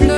I've